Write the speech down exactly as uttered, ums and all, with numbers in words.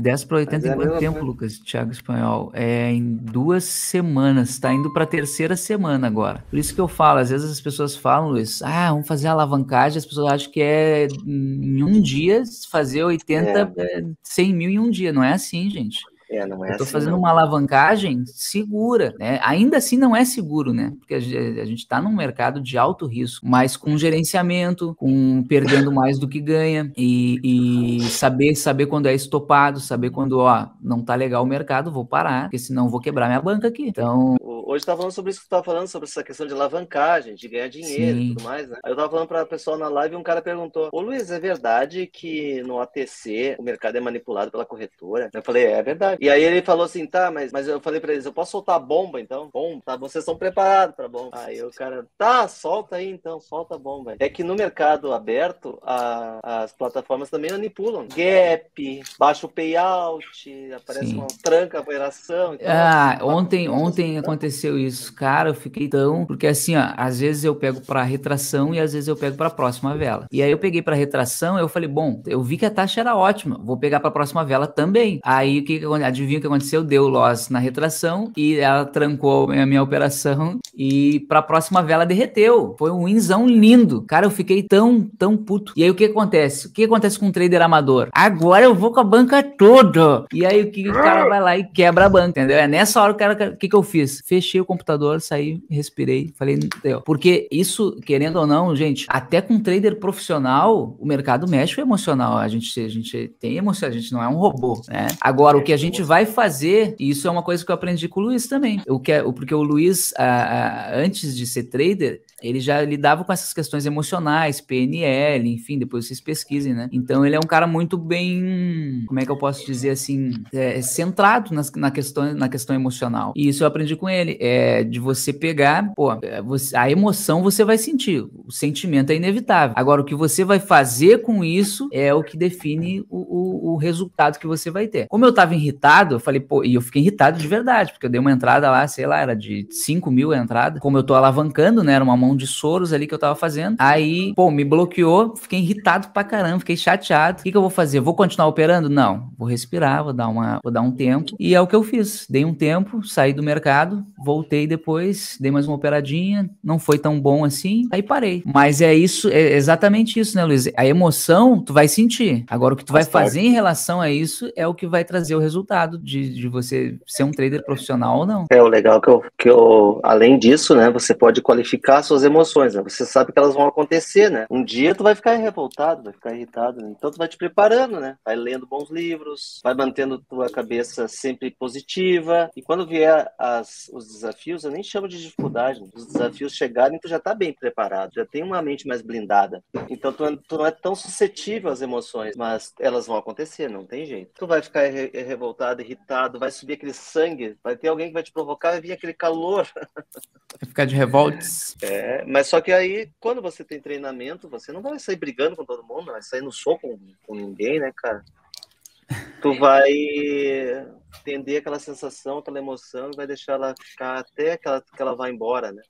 dez para oitenta em quanto tempo, Lucas? Thiago Espanhol, é em duas semanas, está indo para a terceira semana agora. Por isso que eu falo, às vezes as pessoas falam, Luiz, ah, vamos fazer alavancagem, as pessoas acham que é em um dia fazer oitenta, é, cem mil em um dia, não é assim, gente. É, não é eu tô assim, fazendo não. uma alavancagem segura, né? Ainda assim não é seguro, né? Porque a gente está num mercado de alto risco, mas com gerenciamento, com perdendo mais do que ganha e, e saber, saber quando é estopado, saber quando, ó, não tá legal o mercado, vou parar, porque senão vou quebrar minha banca aqui. Então... Hoje eu tava falando sobre isso que tu tava falando, sobre essa questão de alavancagem, de ganhar dinheiro Sim. e tudo mais, né? Aí eu tava falando pra pessoal na live e um cara perguntou, ô Luiz, é verdade que no A T C o mercado é manipulado pela corretora? Eu falei, é verdade. E aí ele falou assim, tá, mas, mas eu falei pra eles, eu posso soltar a bomba então? Bom, tá, vocês estão preparados pra bomba. Aí o cara, tá, solta aí então, solta a bomba. É que no mercado aberto, a, as plataformas também manipulam. Gap, baixo payout, aparece Sim. uma tranca, operação. Então, ah, uma... ontem, ontem aconteceu isso, cara, eu fiquei tão... Porque assim, ó, às vezes eu pego pra retração e às vezes eu pego pra próxima vela. E aí eu peguei pra retração, eu falei, bom, eu vi que a taxa era ótima, vou pegar pra próxima vela também. Aí o que que adivinha o que aconteceu? Deu loss na retração e ela trancou a minha operação e pra próxima vela derreteu. Foi um winzão lindo. Cara, eu fiquei tão, tão puto. E aí o que acontece? O que acontece com um trader amador? Agora eu vou com a banca toda. E aí o que o cara vai lá e quebra a banca, entendeu? É nessa hora o cara, o que que eu fiz? Fechei o computador, saí, respirei, falei, deu. Porque isso, querendo ou não, gente, até com um trader profissional, o mercado mexe o emocional. A gente, a gente tem emoção, a gente não é um robô, né? Agora, o que a gente A gente vai fazer, e isso é uma coisa que eu aprendi com o Luiz também, eu quero, porque o Luiz, a, a, antes de ser trader, ele já lidava com essas questões emocionais, P N L, enfim, depois vocês pesquisem, né? Então ele é um cara muito bem, como é que eu posso dizer assim, é, centrado nas, na, questão, na questão emocional. E isso eu aprendi com ele, é de você pegar, pô, você, a emoção você vai sentir, o sentimento é inevitável. Agora, o que você vai fazer com isso é o que define o, o, o resultado que você vai ter. Como eu tava irritado, eu falei, pô, e eu fiquei irritado de verdade, porque eu dei uma entrada lá, sei lá, era de cinco mil a entrada, como eu tô alavancando, né, era uma mão de Soros ali que eu tava fazendo, aí, pô, me bloqueou, fiquei irritado pra caramba, fiquei chateado, o que que eu vou fazer? Vou continuar operando? Não, vou respirar, vou dar uma, vou dar um tempo, e é o que eu fiz, dei um tempo, saí do mercado, voltei depois, dei mais uma operadinha, não foi tão bom assim, aí parei, mas é isso, é exatamente isso, né, Luiz? A emoção, tu vai sentir, agora o que tu vai fazer em relação a isso é o que vai trazer o resultado De, de você ser um trader profissional ou não. É, o legal que eu, que eu, além disso, né, você pode qualificar suas emoções, né? Você sabe que elas vão acontecer, né? Um dia tu vai ficar revoltado, vai ficar irritado, né? Então tu vai te preparando, né? Vai lendo bons livros, vai mantendo tua cabeça sempre positiva, e quando vier as, os desafios, eu nem chamo de dificuldade, né? Os desafios chegarem, tu já tá bem preparado, já tem uma mente mais blindada, então tu, tu não é tão suscetível às emoções, mas elas vão acontecer, não tem jeito. Tu vai ficar re, revoltado, irritado, vai subir aquele sangue, vai ter alguém que vai te provocar, vai vir aquele calor. Vai ficar de revoltes. É, mas só que aí, quando você tem treinamento, você não vai sair brigando com todo mundo, não vai sair no soco com, com ninguém, né, cara? Tu vai entender aquela sensação, aquela emoção, vai deixar ela ficar até que ela, que ela vá embora, né?